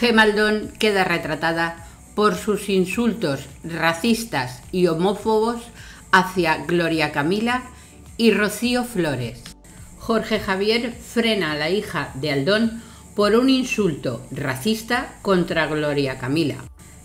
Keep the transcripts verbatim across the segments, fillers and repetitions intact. Gema Aldón queda retratada por sus insultos racistas y homófobos hacia Gloria Camila y Rocío Flores. Jorge Javier frena a la hija de Aldón por un insulto racista contra Gloria Camila.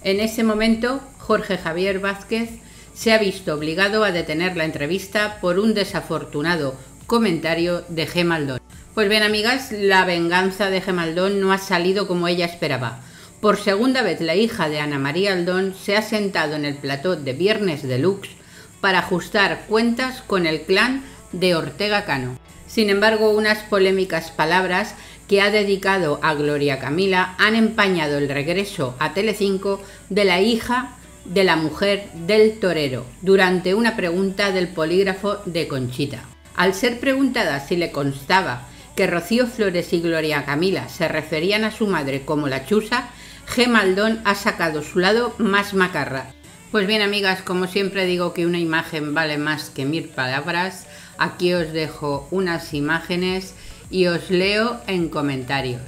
En ese momento, Jorge Javier Vázquez se ha visto obligado a detener la entrevista por un desafortunado comentario de Gema Aldón. Pues bien, amigas, la venganza de Gema Aldón no ha salido como ella esperaba. Por segunda vez, la hija de Ana María Aldón se ha sentado en el plató de Viernes Deluxe para ajustar cuentas con el clan de Ortega Cano. Sin embargo, unas polémicas palabras que ha dedicado a Gloria Camila han empañado el regreso a Telecinco de la hija de la mujer del torero durante una pregunta del polígrafo de Conchita. Al ser preguntada si le constaba que Rocío Flores y Gloria Camila se referían a su madre como la chusa, Gema Aldón ha sacado su lado más macarra. Pues bien, amigas, como siempre digo que una imagen vale más que mil palabras, aquí os dejo unas imágenes y os leo en comentarios.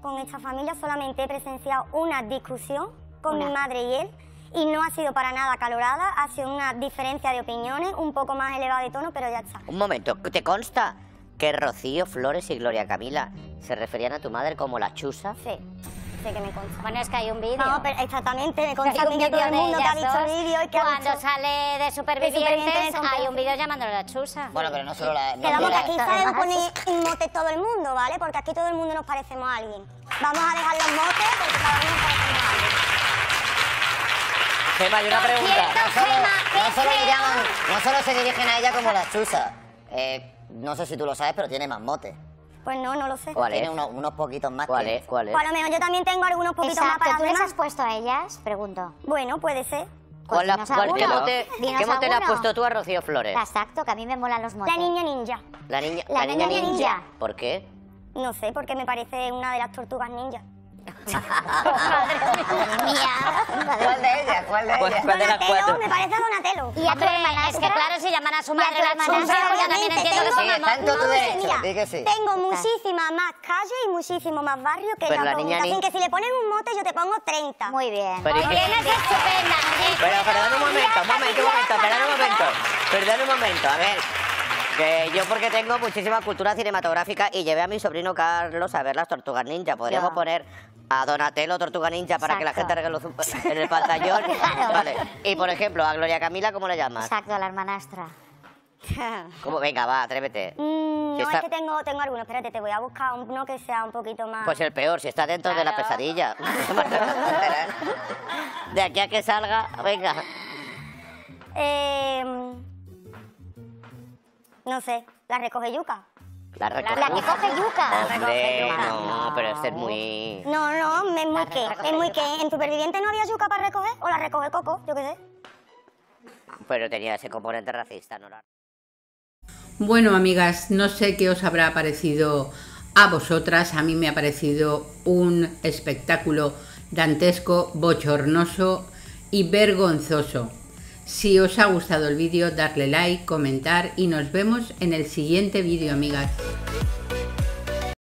Con esta familia solamente he presenciado una discusión con una. mi madre y él, y no ha sido para nada acalorada, ha sido una diferencia de opiniones, un poco más elevada de tono, pero ya está. Un momento, ¿te consta que Rocío Flores y Gloria Camila se referían a tu madre como la chusa? Sí, sí que me consta. Bueno, es que hay un vídeo. No, pero exactamente, me consta un vídeo todo el mundo que ha visto el vídeo. Cuando dicho... sale de Supervivientes, de Supervivientes hay un vídeo llamándole la chusa. Bueno, pero no solo la... Quedamos no, que aquí saben poner motes todo el mundo, ¿vale? Porque aquí todo el mundo nos parecemos a alguien. Vamos a dejar los motes porque cada uno nos parecemos a alguien. Gema, hay una pregunta. No solo, no, solo le llaman, no solo se dirigen a ella como la chusa. Eh, no sé si tú lo sabes, pero tiene más motes. Pues no, no lo sé. ¿Cuál tiene uno, unos poquitos más. ¿Cuál es? ¿Cuál es? Pues a lo mejor yo también tengo algunos poquitos Exacto. más para ¿Tú les has puesto a ellas? Pregunto. Bueno, puede ser. Pues la, cuál, ¿Qué mote, ¿qué mote le has puesto tú a Rocío Flores? Exacto, que a mí me molan los motes. La niña ninja. La niña, la la niña, niña ninja. ninja. ¿Por qué? No sé, porque me parece una de las tortugas ninja. Madre mía. ¿Cuál de ellas? ¿Cuál de ellas? Pues, ¿cuál de las cuatro? Me parece a Donatello. Y a tu hermana. Es que claro, si llaman a su madre a la chusa, yo también entiendo que soy mamá. Mira, tengo muchísima más calle y muchísimo más barrio que la pregunta. Así que si le ponen un mote, yo te pongo treinta. Muy bien. Pero tienes estupenda. Pero perdón un momento, un momento, un momento, perdón un momento. Perdón un momento, a ver. Que yo porque tengo muchísima cultura cinematográfica y llevé a mi sobrino Carlos a ver las Tortugas Ninja. Podríamos no. poner a Donatello Tortuga Ninja para Exacto. que la gente reconozca en el pantallón. Claro. Vale. Y por ejemplo, a Gloria Camila, ¿cómo le llamas? Exacto, la hermanastra. ¿Cómo? Venga, va, atrévete. Mm, si no, está... es que tengo, tengo algunos. Espérate, te voy a buscar uno que sea un poquito más... Pues el peor, si está dentro claro. de la pesadilla. De aquí a que salga, venga. Eh... No sé, la recoge yuca. La recoge la, la yuca. Coge yuca. Hombre, la recoge yuca. No, pero este es muy... No, no, es muy qué. Es muy qué. ¿En Superviviente no había yuca para recoger? ¿O la recoge Coco? Yo qué sé. Pero tenía ese componente racista, ¿no? Bueno, amigas, no sé qué os habrá parecido a vosotras. A mí me ha parecido un espectáculo dantesco, bochornoso y vergonzoso. Si os ha gustado el vídeo, darle like, comentar y nos vemos en el siguiente vídeo, amigas.